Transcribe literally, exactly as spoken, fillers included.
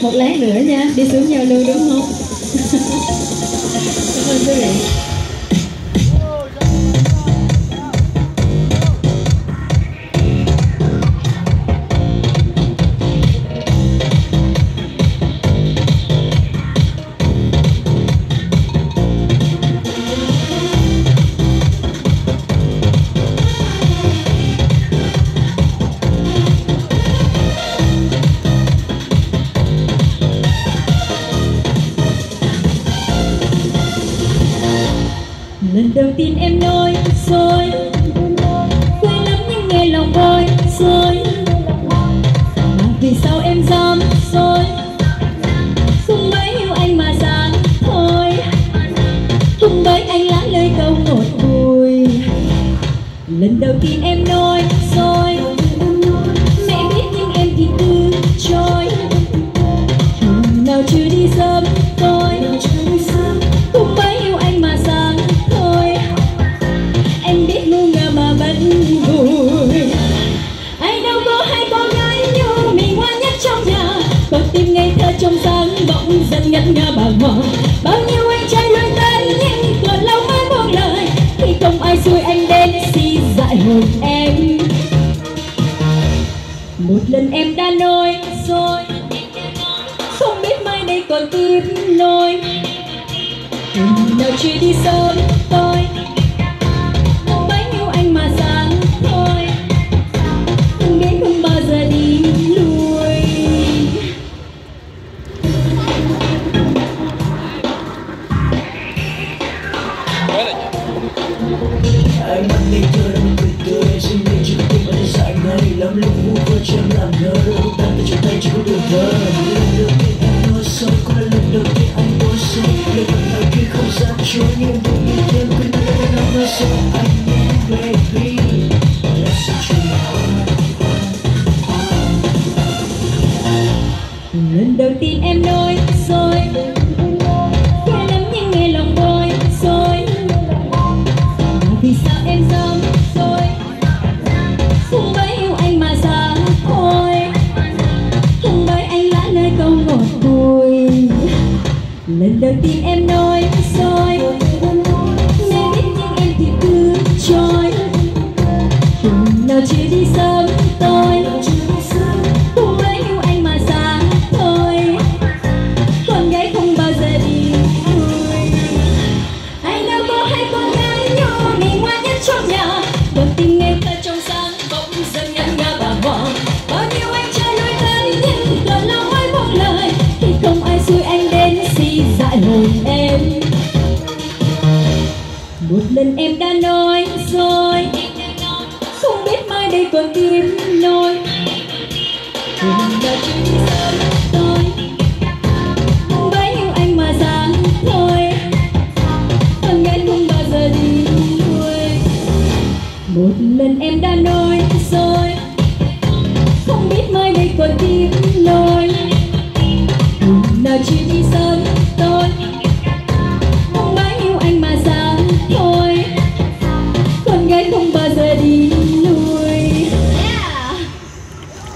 Một lát nữa nha, đi xuống giao lưu đúng không? Cảm ơn quý vị. Lần đầu tiên em nói rồi, quay lắm nhưng nghe lòng vơi rồi. Mà vì sao em dám rồi? Không mấy yêu anh mà dám thôi. Không mấy anh lá lời câu một hồi. Lần đầu tiên em nói rồi, mẹ biết nhưng em thì từ chối. Hôm nào chưa đi sớm tôi. Không mấy yêu anh mà dám. Em biết ngu ngờ mà vẫn vui. Anh đâu có hai cô gái như mình ngoan nhất trong nhà. Bật tim ngây thơ trong sáng bỗng dần ngẩn ngơ bàng hoàng. Bao nhiêu anh trai lôi tên nhưng còn lâu mới buông lời. Khi không ai xui anh đến si dại hồn em. Một lần em đã nói rồi, không biết mai đây còn tiếp nối. Hôm nào chưa đi sớm tôi. Anh mắt đi chơi đang cười tươi, xin đi chỉ có tim anh đã dại ngây. Lắm lúc vui vơ chém làm ngơ, đôi lúc ta tay trong tay chỉ có đường thơ. Lần đầu tiên anh nói sâu, có lẽ lần đầu tiên anh nói sâu. Lời bạn nào kia không dám chối, nhưng em cũng đi thêm khi ta đã đang nói sâu. Anh nhé baby, let's do it now. Lần đầu tiên em nói rồi, quên lắm nhưng nghe lòng bối rối. Vì sao em dám rồi? Không mấy yêu anh mà dám thôi. Không mấy anh lã lời câu ngọt vui. Lần đầu tiên em nói rồi, nghe biết nhưng em thì cứ trôi. Hôm nào chưa đi sớm tôi. Không mấy yêu anh mà dám thôi. Con gái không bao giờ đi vui. Anh đã có hai con gái mình ngoan nhất trong nhà. Đôi tim nghe ta trong sáng bỗng dần ngẩn ngơ bàng hoàng. Bao nhiêu anh trai lôi tới nhưng còn lâu mới buông lời. Khi không ai xui anh đến si dại hồn em. Một lần em đã nói rồi, không biết mai đây còn tiếp nối. Hôm nào chưa đi sớm tôi. Không bấy yêu anh mà dám thôi. Con gái không bao giờ đi. Một lần em đã nói rồi, không biết mai đây còn tiếp nối. Hôm nào chưa đi sớm.